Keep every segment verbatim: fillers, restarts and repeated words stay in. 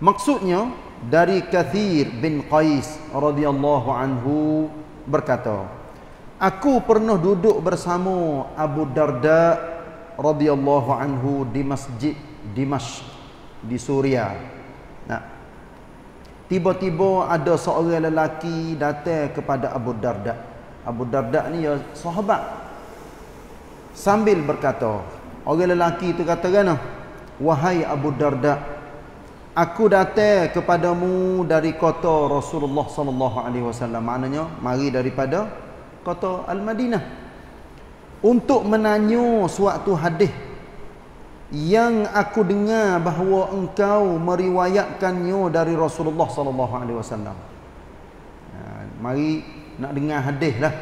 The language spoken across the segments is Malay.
Maksudnya dari Kathir bin Qais radhiyallahu anhu berkata, aku pernah duduk bersama Abu Darda radhiyallahu anhu di masjid Dimash di Suria. Nah, tiba-tiba ada seorang lelaki datang kepada Abu Darda. Abu Darda ni ya sahabat. Sambil berkata, orang lelaki itu kata kan, wahai Abu Darda, aku datang kepadamu dari kota Rasulullah sallallahu alaihi wasallam. Maknanya mari daripada kota Al-Madinah untuk menanya suatu hadis yang aku dengar bahawa engkau meriwayatkannya dari Rasulullah sallallahu alaihi wasallam. Mari nak dengar hadislah.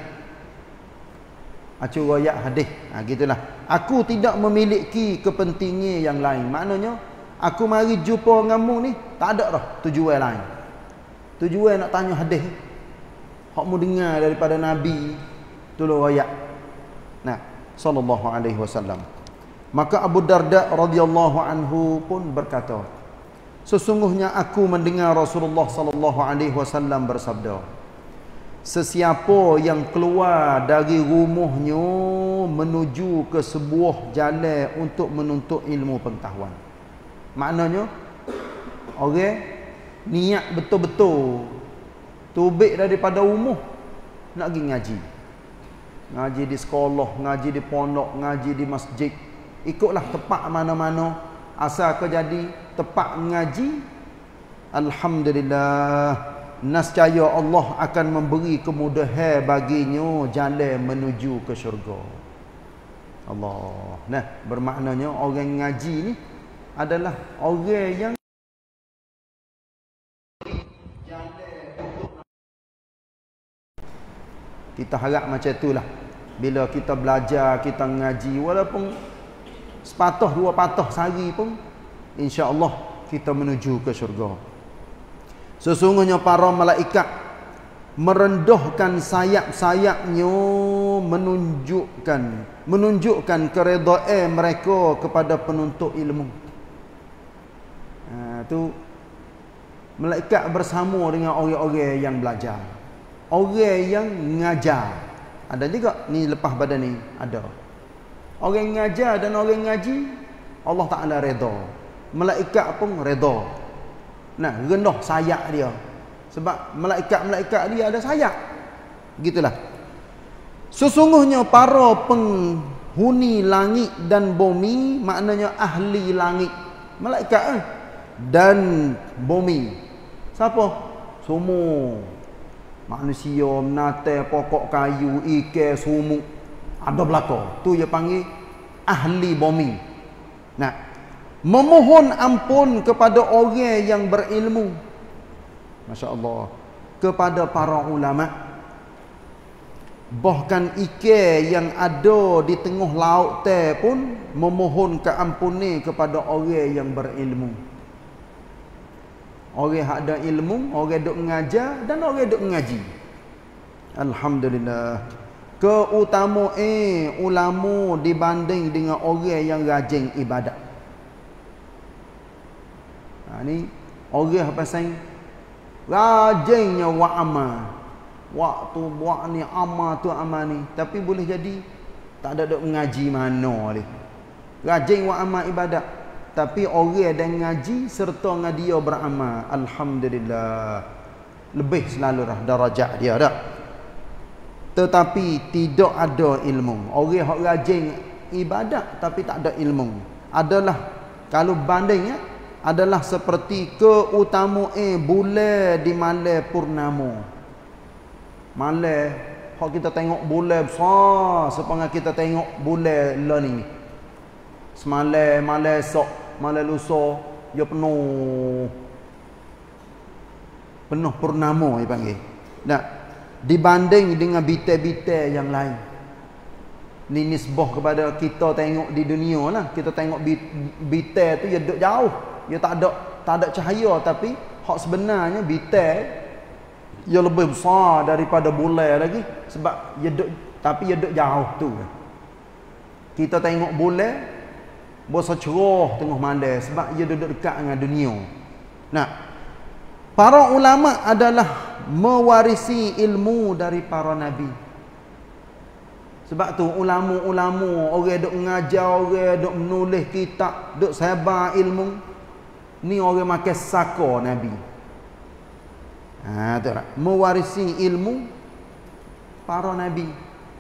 Acu riwayat hadis. Ha gitulah. Aku tidak memiliki kepentingan yang lain. Maknanya aku mari jumpa denganmu ni tak ada dah tujuan lain. Tujuan nak tanya hadis. Hakmu dengar daripada Nabi tolong riwayat. Nah, sallallahu alaihi wasallam. Maka Abu Darda radhiyallahu anhu pun berkata, sesungguhnya aku mendengar Rasulullah sallallahu alaihi wasallam bersabda, sesiapa yang keluar dari rumahnya menuju ke sebuah jalan untuk menuntut ilmu pengetahuan. Maknanya orang niat betul-betul tubik daripada umuh nak pergi ngaji. Ngaji di sekolah, ngaji di pondok, ngaji di masjid. Ikutlah tempat mana-mana asal kau jadi tempat ngaji. Alhamdulillah, niscaya Allah akan memberi kemudahan baginya jalan menuju ke syurga. Allah. Nah, bermaknanya orang ngaji ni adalah orang yang kita harap macam itulah. Bila kita belajar, kita ngaji, walaupun sepatah dua patah sehari pun, insya-Allah kita menuju ke syurga. Sesungguhnya para malaikat merendahkan sayap-sayapnya menunjukkan menunjukkan keredaan mereka kepada penuntut ilmu. Ha, tu malaikat bersama dengan orang-orang yang belajar, orang yang ngajar. Ada juga ni lepas badan ni ada orang ngajar dan orang ngaji. Allah Ta'ala reda, malaikat pun reda. Nah, rendah sayap dia. Sebab malaikat-malaikat dia ada sayap. Gitulah. Sesungguhnya para penghuni langit dan bumi, maknanya ahli langit malaikat eh? dan bumi. Siapa? Semua manusia, menata pokok kayu, ikan, sumuk ada belaka. Tu dia panggil ahli bumi. Nah, memohon ampun kepada orang yang berilmu. Masya-Allah, kepada para ulama. Bahkan ikan yang ada di tengah laut teh pun memohon keampunan kepada orang yang berilmu. Orang yang ada ilmu, orang yang mengajar dan orang yang mengaji. Alhamdulillah, keutamaan eh, ulama dibanding dengan orang yang rajin ibadat. Ha, ni orang yang pasang rajinnya wa amal. Waktu buat ni amal tu amal ni, tapi boleh jadi tak ada dok mengaji mana ni. Rajin wa amal ibadat, tapi orang yang ngaji serta dengan dia beramal, alhamdulillah, lebih selalu dah darajat dia dah. Tetapi tidak ada ilmu. Orang yang rajin ibadat tapi tak ada ilmu adalah, kalau bandingnya, adalah seperti keutamaan bulan di malam purnama. Malam, kalau kita tengok bulan besar, sepengah kita tengok bulan lah ni. Semalam, malam esok, malam lusa, dia penuh. Penuh purnama dia panggil. Nah, dibanding dengan bintang-bintang yang lain. Ni nisbah kepada kita tengok di dunia lah. Kita tengok bintang tu dia duduk jauh. Dia tak ada tak ada cahaya, tapi hak sebenarnya bintang dia lebih besar daripada bulan lagi, sebab dia duduk, tapi dia duduk jauh tu. Kita tengok bulan bosa cerah tengah malam sebab dia duduk dekat dengan dunia. Nah, para ulama adalah mewarisi ilmu dari para nabi. Sebab tu ulama-ulama, orang dok mengajar, orang dok menulis kitab, dok sebar ilmu, ni orang makan saka nabi. Ha, tak? Mewarisi ilmu para nabi.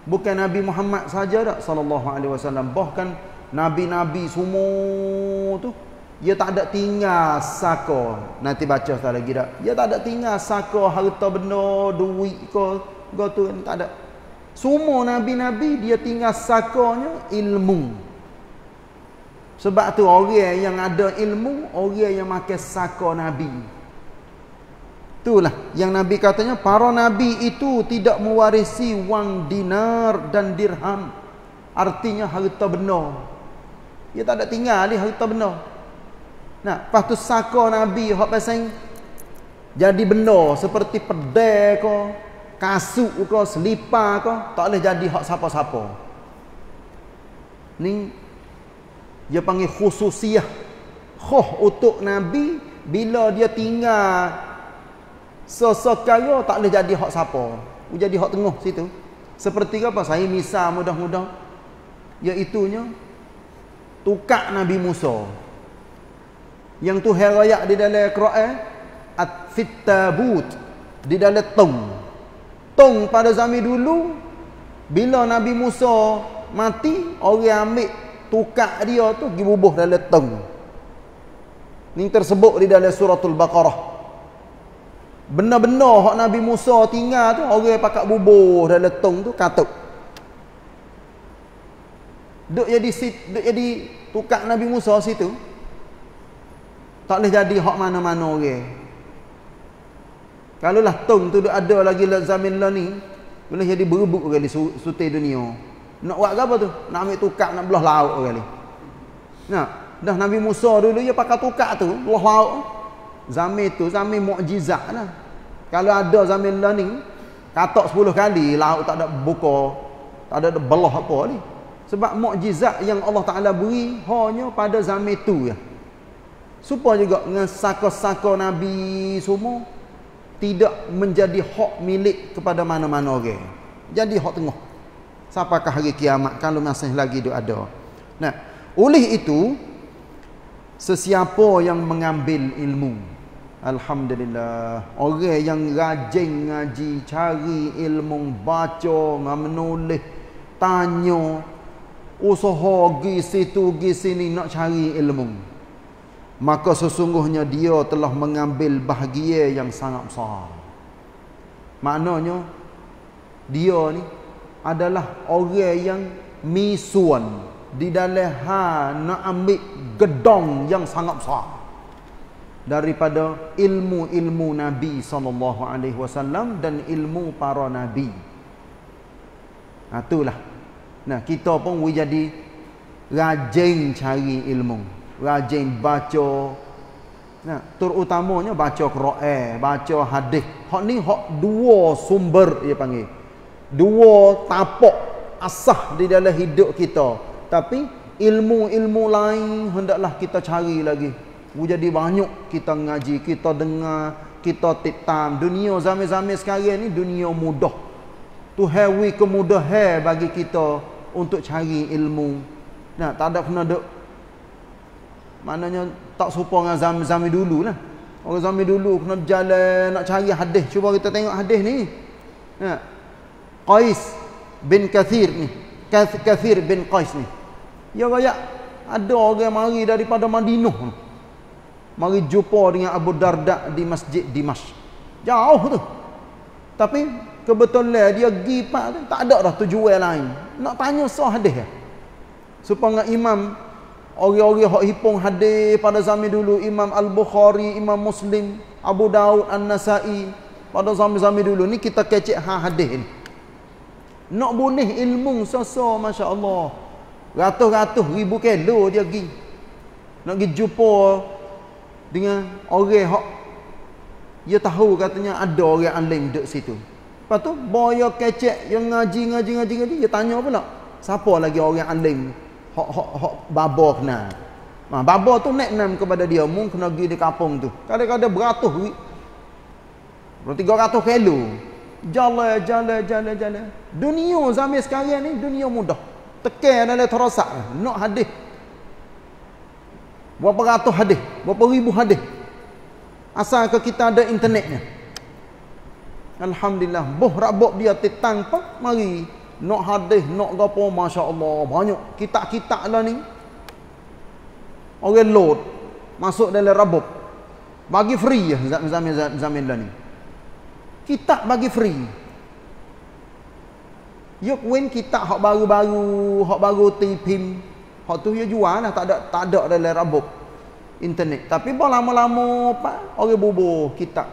Bukan Nabi Muhammad saja dak sallallahu alaihi wasallam, bahkan nabi-nabi semua tu dia tak ada tinggal saka. Nanti baca sekali lagi dak. Dia tak ada tinggal saka harta benda, duit ke, gotu tak ada. Semua nabi-nabi dia tinggal sakanya ilmu. Sebab tu orang yang ada ilmu, orang yang makan saka nabi. Itulah yang Nabi katanya, para nabi itu tidak mewarisi wang dinar dan dirham. Artinya harta benda. Dia tak ada tinggal ni harta benda. Nah, lepas tu saka nabi hak pasang jadi benda seperti pedai ke, kasut ke, selipar ke, tak boleh jadi hak siapa-siapa. Ni dia panggil khususiah. Khoh untuk nabi bila dia tinggal sesekala tak boleh jadi hak siapa. Jadi hak tengah situ. Seperti apa saya misal mudah-mudah, iaitunya tukar Nabi Musa. Yang tu herayak di dalam Quran at-fittabut, di dalam tong. Tong pada zaman dulu bila Nabi Musa mati, orang ambil tukar dia tu pergi bubuh dalam tong. Ini tersebut di dalam suratul Baqarah. Benda-benda hak Nabi Musa tinggal tu orang pakat bubuh dalam tong tu katuk. Duk jadi duk jadi tukar Nabi Musa situ. Tak boleh jadi hak mana-mana orang. Kalau lah tong tu ada lagi zaman lah ni, boleh jadi berebut orang di sutai dunia. Nak buat apa tu? Nak ambil tukar, nak belah laut orang ni. Nah, dah Nabi Musa dulu dia pakai tukar tu, belah laut. Zaman tu zaman mukjizat lah. Kalau ada zaman lah ni, katak sepuluh kali laut tak ada buka, tak ada belah apa ni. Sebab mukjizat yang Allah Taala beri hanya pada zaman tu ya. Supaya juga dengan saka-saka nabi semua tidak menjadi hak milik kepada mana-mana orang. Jadi hak tengah. Sampakah hari kiamat kalau masih lagi duk ada. Nah, oleh itu sesiapa yang mengambil ilmu, alhamdulillah, orang yang rajin ngaji, cari ilmu, baca, menulis, tanya, usaha gi situ gi sini nak cari ilmu, maka sesungguhnya dia telah mengambil bahagia yang sangat besar. Maknanya dia ni adalah orang yang misuan di dalam ha nak ambil gedong yang sangat besar daripada ilmu-ilmu Nabi sallallahu alaihi wasallam dan ilmu para nabi. Nah, itulah. Nah, kita pun boleh jadi rajin cari ilmu, rajin baca. Nah, terutamanya baca Quran, baca hadis. Hak ni hak dua sumber dia panggil. Dua tapak asah di dalam hidup kita. Tapi ilmu-ilmu lain hendaklah kita cari lagi. Jadi banyak kita ngaji, kita dengar, kita titam. Dunia zaman-zaman sekarang ni dunia mudah. Tuhan bagi kemudahan bagi kita untuk cari ilmu. Nah, tak ada kena duk, maknanya tak serupa dengan zaman-zaman dulu lah. Orang zaman dulu kena berjalan nak cari hadis. Cuba kita tengok hadis ni. Nah, Qais bin Kathir ni, Kathir bin Qais ni, ya rakyat ada orang mari daripada Madinah, mari jumpa dengan Abu Darda di masjid Dimash. Jauh tu. Tapi kebetulan dia pergi pak, tak ada dah tujuan lain. Nak tanya soal hadis lah. Supaya imam, orang-orang hak hipung hadis pada zaman dulu, Imam Al-Bukhari, Imam Muslim, Abu Daud, An-Nasai, pada zaman-zaman dulu ni kita kecek ha hadis ni. Nak bunuh ilmu sosok, Masya Allah, ratus-ratus ribu kilo dia pergi. Nak pergi jumpa dengan orang hak dia tahu katanya ada orang alim duduk situ. Lepas tu, boya kecek yang ngaji-ngaji-ngaji, dia tanya pula, siapa lagi orang alim hak hak hak babo kena. Ha, baba tu nickname kepada dia. Mung kena pergi di kampung tu. Kadang-kadang beratus duit. tiga ratus kilo. Jalan, jalan, jalan, jalan. Dunia zaman sekarang ni, dunia mudah. Tekan dalam terosak. Nak hadis. Berapa ratus hadis. Berapa ribu hadis. Asal ke kita ada internetnya. Alhamdulillah. Boh rabok dia titang pun. Mari. Nak hadis, nak gapo. Masya Allah. Banyak. Kitak-kitak lah ni. Orang load masuk dalam rabok bagi free ya zaman zaman dah ni. Kitab bagi free. Yok win kitab hak baru-baru, hak baru tipim. Hak tu dia jual lah, tak ada tak ada dalam rabok internet. Tapi bah lama-lama orang bubuh kitab.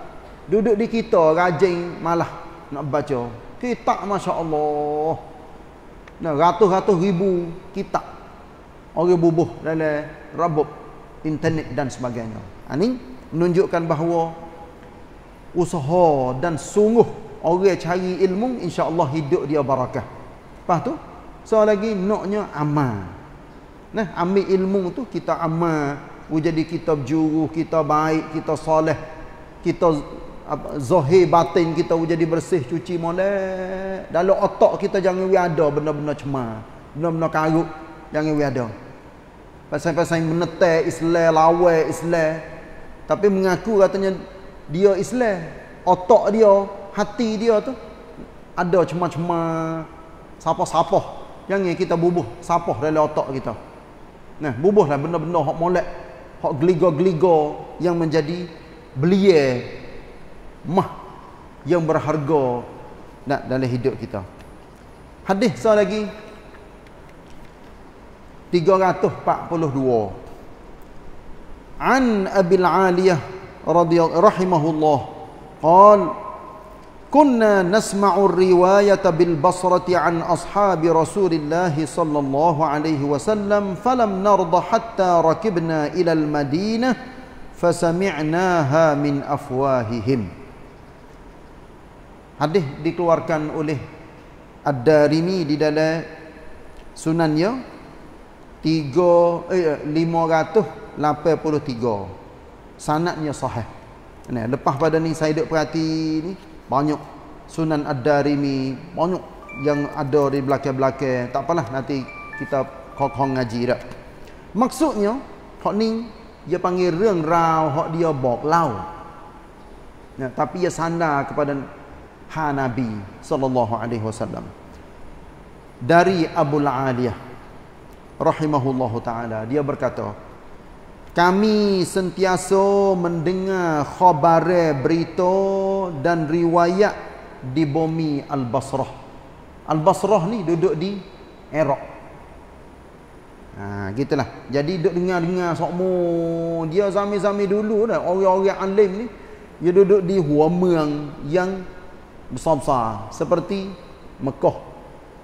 Duduk di kita rajin malah nak baca. Kitab masya-Allah. Nah, ratus-ratus ribu kitab orang bubuh dalam rabab internet dan sebagainya. Ini menunjukkan bahawa usaha dan sungguh orang cari ilmu, insya-Allah hidup dia barakah. Lepas tu, soal lagi naknya amal. Nah, ambil ilmu tu kita amal, jadi kita berjuru, kita baik, kita soleh, kita zahir batin kita jadi bersih, cuci molek. Dalam otak kita jangan ada benda-benda cemar, benda-benda karut, jangan ada. Pasal-pasal menetek Islam, lawai Islam, tapi mengaku katanya dia Islam. Otak dia, hati dia tu ada cuma-cuma sapah-sapah. Jangan kita bubuh sapah dalam otak kita. Nah, bubuhlah benda-benda hak molek, hak geliga-geliga yang menjadi belia mah yang berharga nak dalam hidup kita. Hadis saya lagi tiga ratus empat puluh dua. An Abu'l-Aliyah radhiyallahu rahimahullah qala kunna nasma'u riwayata bil Basrati an ashabi Rasulillah sallallahu alaihi wasallam falam narda hatta rakibna ila al-Madinah fasami'naha min afwahihim. Hadis dikeluarkan oleh ad-Darimi di dalam sunannya tiga eh, lima ratus lapan puluh tiga. Sanadnya sahih. Nah, lepas pada ni saya duk perhati ni banyak Sunan Ad-Darimi, banyak yang ada di belakang-belakang. Tak apalah nanti kita kokong ngaji dak. Maksudnya hak ni dia panggil reung rau hak dia bok lau. Nah, tapi dia sandar kepada ha Nabi sallallahu alaihi wasallam. Dari Abu'l-Aliyah rahimahullahu ta'ala, dia berkata, kami sentiasa mendengar khabare berita dan riwayat di bumi Al-Basrah. Al-Basrah ni duduk di Iraq. Ha, gitulah. Jadi duduk dengar-dengar sokmo dia zaman-zaman dulu dah orang-orang alim ni dia duduk di huamang yang besar-besar seperti Mekah,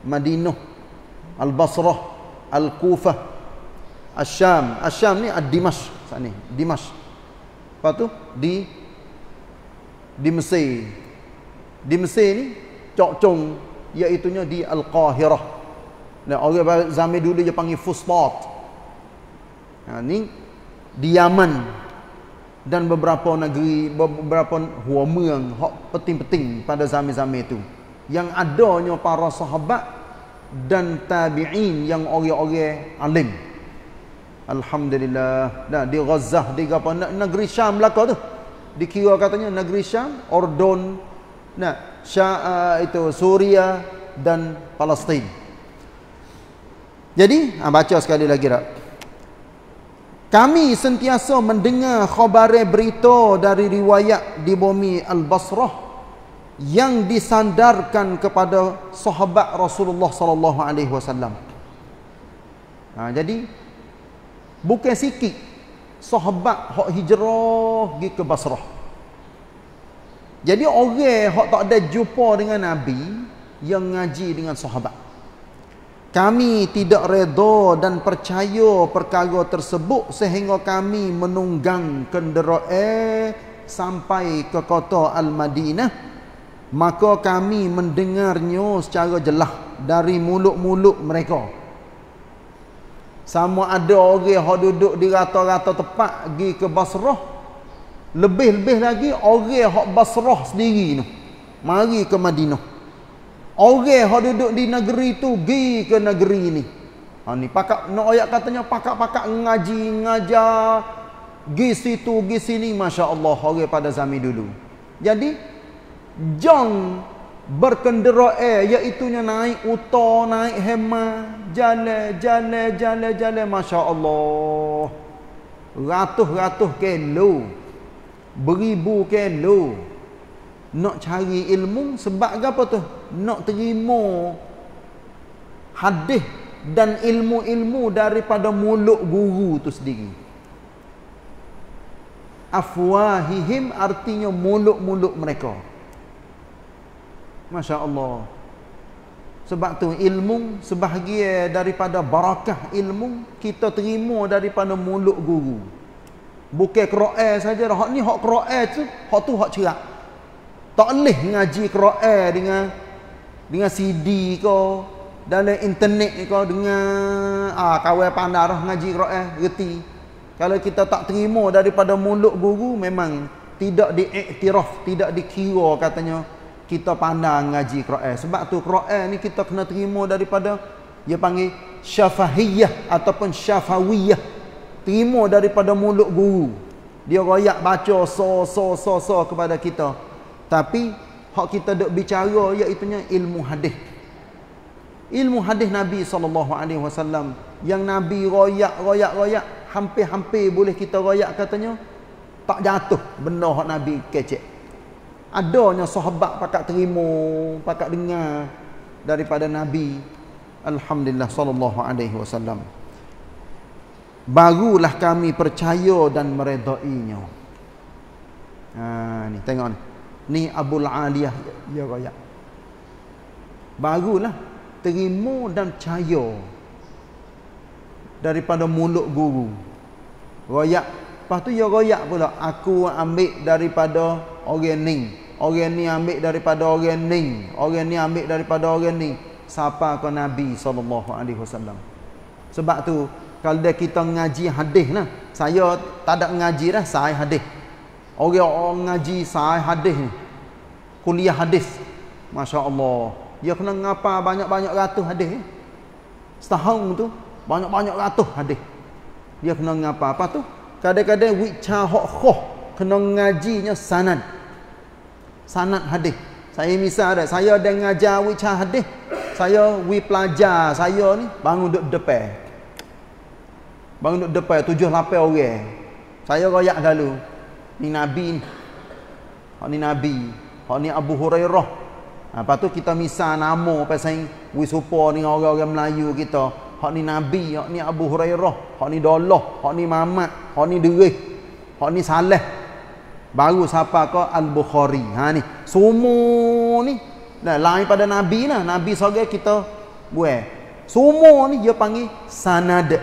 Madinah, Al-Basrah, Al-Kufah, Al-Syam. Al-Syam ni Ad-Dimash saat ni, Dimash. Lepas tu di di Mesir. Di Mesir ni cocong iaitu nya di Al-Kahirah. Dan orang zaman dulu dia panggil Fustat. Ha, ni di Yaman dan beberapa negeri, beberapa huamang hak penting-penting pada zaman-zaman itu. Yang adanya para sahabat dan tabi'in yang orang-orang alim. Alhamdulillah. Nah, di Gaza, di apa negeri Syam belaka tu. Dikira katanya negeri Syam, Ordon, nah, Syam itu Suria dan Palestin. Jadi, ha, baca sekali lagi dak. Kami sentiasa mendengar khabar berita dari riwayat di bumi Al-Basrah yang disandarkan kepada sahabat Rasulullah sallallahu alaihi wasallam. Jadi bukan sikit sahabat hak hijrah pergi ke Basrah. Jadi orang hak tak ada jumpa dengan Nabi yang ngaji dengan sahabat. Kami tidak redha dan percaya perkara tersebut sehingga kami menunggang kenderaan sampai ke kota Al-Madinah. Maka kami mendengarnya secara jelas dari mulut-mulut mereka. Sama ada orang yang duduk di rata-rata tempat pergi ke Basrah. Lebih-lebih lagi orang yang Basrah sendiri ni mari ke Madinah. Orang yang duduk di negeri tu pergi ke negeri ni. Ha ni pakak nak ayat katanya pakak-pakak ngaji, ngajar, pergi situ, pergi sini, masya-Allah orang pada zaman dulu. Jadi jong berkenderaan iaitunya naik uta, naik hema, jalan, jalan, jalan, jalan, masya-Allah. Ratus-ratus kilo, beribu kilo nak cari ilmu sebab apa tu? Nak terima hadis dan ilmu-ilmu daripada mulut guru tu sendiri. Afwahihim artinya mulut-mulut mereka. Masya Allah. Sebab tu ilmu, sebahagia daripada barakah ilmu kita terima daripada mulut guru. Bukan Quran saja. Hak ni hak Quran tu, hak tu hak cerak. Tak boleh ngaji Quran dengan dengan C D kau, dalam internet kau dengan ah kawan pandai dah ngaji Quran, reti. Kalau kita tak terima daripada mulut guru memang tidak diiktiraf, tidak dikira katanya kita pandang ngaji Quran. Sebab tu Quran ni kita kena terima daripada dia panggil syafahiyah ataupun syafawiyah. Terima daripada mulut guru. Dia royak baca so so so so kepada kita. Tapi hak kita dok bicara iaitu ilmu hadis. Ilmu hadis Nabi sallallahu alaihi wasallam yang Nabi royak royak royak hampir-hampir boleh kita royak katanya tak jatuh benda hak Nabi kecek. Adanya sahabat pakat terima, pakat dengar daripada Nabi. Alhamdulillah sallallahu alaihi wasallam. Barulah kami percaya dan meredainya. Ha ni tengok ni. Ni Abu'l-Aliyah ya royak. Barulah terima dan percaya daripada mulut guru. Royak. Lepas tu ya royak pula aku ambil daripada orang ni. Orang ni ambil daripada orang ni. Orang ni ambil daripada orang ni. Siapa ke Nabi sallallahu alaihi wasallam. Sebab tu, kalau dah kita ngaji hadis lah. Saya tak ada ngaji dah, saya hadis. Orang-orang ngaji saya hadis ni. Kuliah hadis. Masya Allah. Dia kena ngapa banyak-banyak ratus hadis. Setahun tu, banyak-banyak ratus hadis. Dia kena ngapa apa tu? Kadang-kadang wicca hok khoh. Kena ngajinya sanad. Sanad hadis. Saya misal dah, saya dah ngajar wicca hadis. Saya wi pelajar saya ni bangun duduk depan. Bangun duduk depan tujuh lapan orang. Saya royak lalu. Ni Nabi ni. Hak ni Nabi. Hak ni Abu Hurairah. Ha, lepas tu kita misal nama pasal wi supo ni orang-orang Melayu kita. Hak ni Nabi, hak ni Abu Hurairah, hak ni Dollah, hak ni Muhammad, hak ni Derih, hak ni Saleh. Baru siapa kau Al-Bukhari. Ha ni, semua ni dah lain pada Nabi lah. Nabi seorang kita buat. Semua ni dia panggil sanad.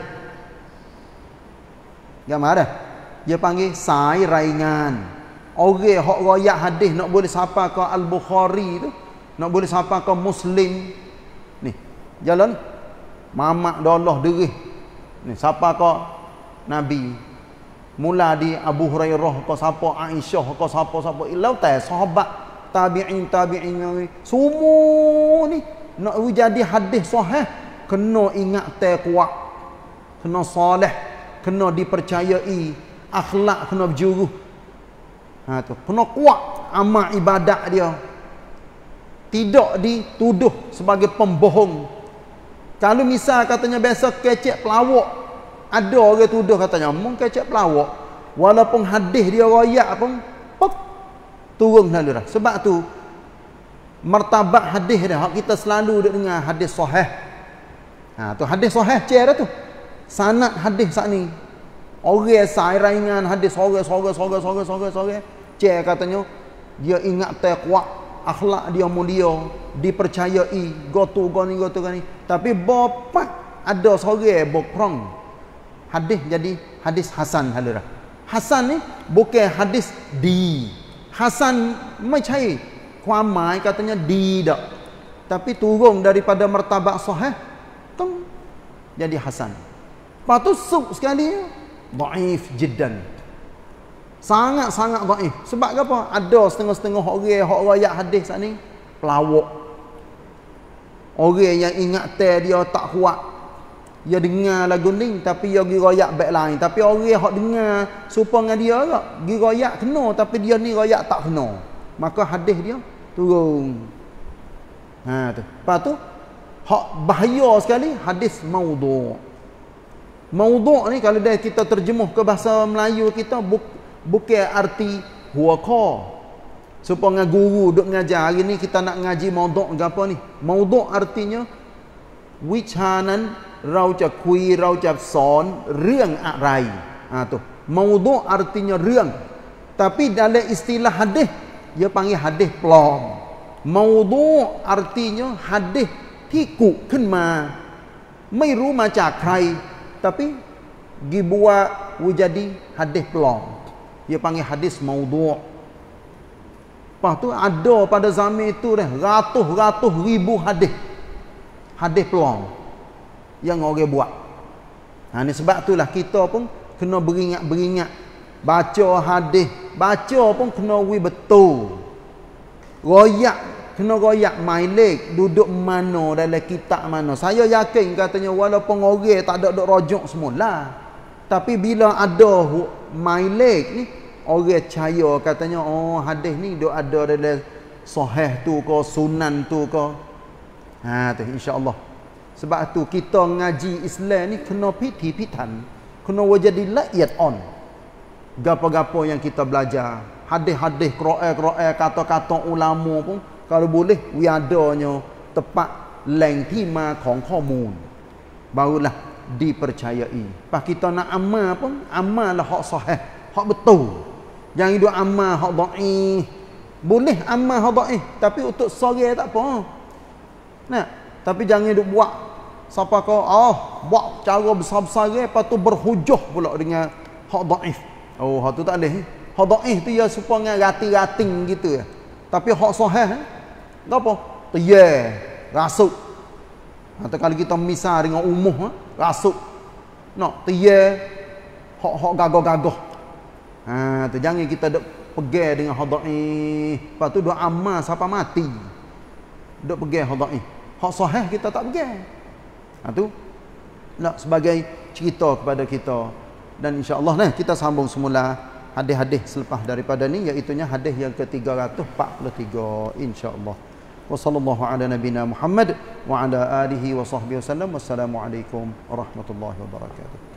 Gambar dah. Dia panggil sai raingan. Orang hok royak hadis nak boleh siapa kau Al-Bukhari tu, nak boleh siapa kau Muslim. Ni, jalan Mamak Dollah Derih. Ni siapa kau Nabi. Mula di Abu Hurairah kau siapa, Aisyah kau siapa, siapa ilau tak sahabat tabi'in tabi'in semua ni nak jadi hadis sahih kena ingat taqwa, kena soleh, kena dipercayai, akhlak kena berjuru. Ha tu kena kuat amal ibadat dia, tidak dituduh sebagai pembohong. Kalau misal katanya biasa kecek pelawak, ada orang tuduh katanya mungkin kecek pelawak, walaupun hadis dia royak pun pop, turun lalu dah. Sebab tu martabat hadis dah kita selalu dengar hadis sahih. Ha tu hadis sahih cerah tu. Sanad hadis sat ni. Orang sai raingan hadis sorang-sorang-sorang-sorang-sorang cerah katanya dia ingat taqwa, akhlak dia mulia, dipercayai, gotu goni gotu goni. Tapi bapak ada sorang bokrong. Hadis jadi hadis hasan halurah. Hasan ni bukan hadis di. Hasan macam kuamai katanya di dak. Tapi turun daripada martabat sahih teng jadi hasan. Patusuk sekali dhaif jiddan. Sangat-sangat dhaif. Sebab apa? Ada setengah-setengah orang hak riwayat hadis sat ni pelawak. Orang yang ingat teh dia tak kuat. Dia dengar lagu ni tapi dia gi riwayat back lain. Tapi orang hak dengar serupa dengan dia tak. Gi riwayat kena tapi dia ni riwayat tak kena. Maka hadis dia turun. Ha tu. Lepas tu hak bahaya sekali hadis maudhu'. Maudhu' ni kalau dah kita terjemuh ke bahasa Melayu kita buk, bukan arti huwaqa. Supaya guru duk ngajar hari ni kita nak ngaji maudhu' ke apa ni? Maudhu' artinya wichanan rauca kui rauca son ring arai. Ha tu. Maudhu' artinya ring. Tapi dalam istilah hadis dia panggil hadis pelom. Maudhu' artinya hadis tiku kenma. Mai ru ma jak kai. Tapi dibuat jadi hadis pelong. Dia panggil hadis maudhu'. Lepas tu ada pada zaman itu dah ratus-ratus ribu hadis. Hadis pelong yang orang buat. Ha ni sebab itulah kita pun kena beringat-beringat baca hadis. Baca pun kena we betul. Royak kena royak mailik duduk mana dalam kitab mana. Saya yakin katanya walaupun orang tak ada duk rojok semula, tapi bila ada mailik ni orang percaya katanya oh hadis ni duk ada dalam sahih tu ke sunan tu ke. Ha tu insya-Allah. Sebab tu kita ngaji Islam ni kena piti-pitan, kena jadi laiyat on. Gapo-gapo yang kita belajar, hadis-hadis, qiraat-qiraat, kata-kata ulama pun kalau boleh we adanya tempat lain timah khong khomun barulah dipercayai. Pas kita nak amal pun amal lah hak sahih, hak betul. Jangan hidup amal hak dhaif. Boleh amal hak dhaif tapi untuk sorang tak apa. Nah, tapi jangan hidup buat siapa kau ah oh, buat cara besar-besar lepas tu berhujah pula dengan hak dhaif. Oh, hak tu tak boleh. Hak dhaif tu ya supaya rating-rating gitu ya. Tapi hak sahih eh? Apa? Tiyah, rasuk. Atau kalau kita misal dengan umuh, eh? rasuk. Nak tiyah, hak-hak gagah-gagah. Ha, tu jangan kita duk pegang dengan hak dhaif. Lepas tu duk amal sampai mati. Duk pegang hak dhaif. Hak sahih kita tak pegang. Ha tu. Lah sebagai cerita kepada kita dan insya-Allah nah kita sambung semula hadis-hadis selepas daripada ni iaitunya hadis yang ke tiga ratus empat puluh tiga insya-Allah. Wa sallallahu ala nabina Muhammad wa ala alihi wa sahbihi wasallam. Wassalamualaikum warahmatullahi wabarakatuh.